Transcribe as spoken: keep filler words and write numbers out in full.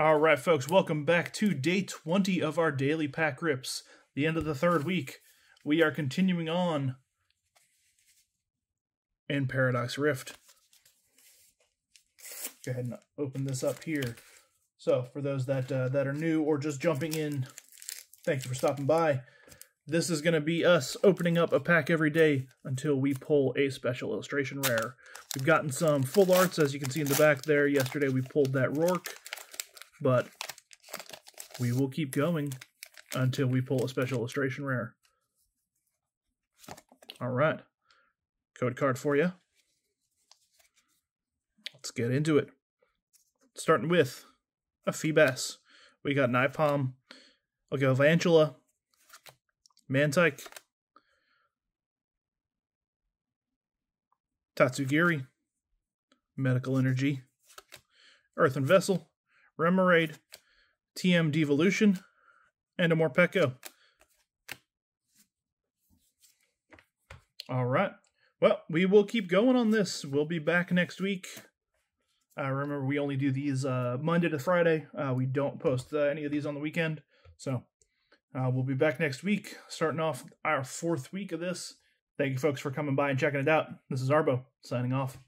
Alright folks, welcome back to day twenty of our daily pack rips. The end of the third week. We are continuing on in Paradox Rift. Go ahead and open this up here. So, for those that, uh, that are new or just jumping in, thank you for stopping by. This is going to be us opening up a pack every day until we pull a Special Illustration Rare. We've gotten some full arts, as you can see in the back there. Yesterday we pulled that Rourke. But we will keep going until we pull a Special Illustration Rare. All right. Code card for you. Let's get into it. Starting with a Feebas. We got Nipalm, a Galvantula, Mantike, Tatsugiri, Medical Energy, Earthen Vessel, Remoraid, T M Devolution, and a Morpeko. All right. Well, we will keep going on this. We'll be back next week. Uh, remember, we only do these uh, Monday to Friday. Uh, we don't post uh, any of these on the weekend. So uh, we'll be back next week, starting off our fourth week of this. Thank you, folks, for coming by and checking it out. This is Arbo, signing off.